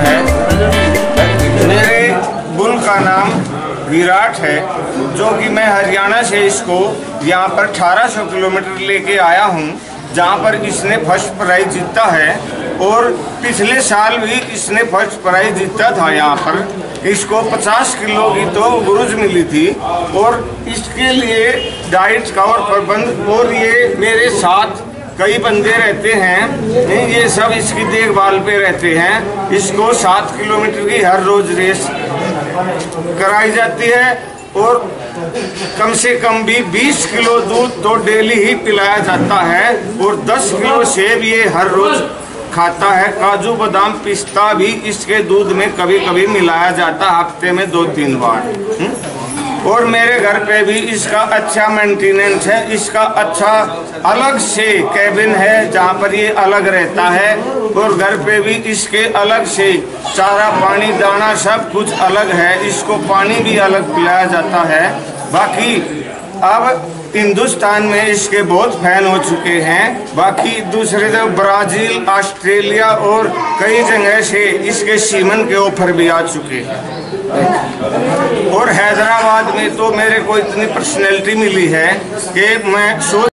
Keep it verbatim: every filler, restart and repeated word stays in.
है। मेरे गुल का नाम विराट है, जो कि मैं हरियाणा से इसको यहाँ पर अठारह सौ किलोमीटर लेके आया हूँ, जहाँ पर इसने फर्स्ट प्राइज जीता है। और पिछले साल भी इसने फर्स्ट प्राइज जीता था। यहाँ पर इसको पचास किलो की तो गुरुज मिली थी, और इसके लिए डाइट का और प्रबंध, और ये मेरे साथ कई बंदे रहते हैं, ये सब इसकी देखभाल पे रहते हैं। इसको सात किलोमीटर की हर रोज रेस कराई जाती है, और कम से कम भी बीस किलो दूध तो डेली ही पिलाया जाता है, और दस किलो सेब ये हर रोज खाता है। काजू बादाम पिस्ता भी इसके दूध में कभी कभी मिलाया जाता है, हफ्ते में दो तीन बार। और मेरे घर पे भी इसका अच्छा मेंटेनेंस है। इसका अच्छा अलग से कैबिन है, जहाँ पर ये अलग रहता है, और घर पे भी इसके अलग से चारा पानी दाना सब कुछ अलग है। इसको पानी भी अलग पिलाया जाता है। बाकी अब हिंदुस्तान में इसके बहुत फैन हो चुके हैं। बाकी दूसरे तरफ ब्राज़ील, ऑस्ट्रेलिया और कई जगह से इसके सीमन के ऑफर भी आ चुके हैं। और हैदराबाद में तो मेरे को इतनी पर्सनैलिटी मिली है कि मैं सोच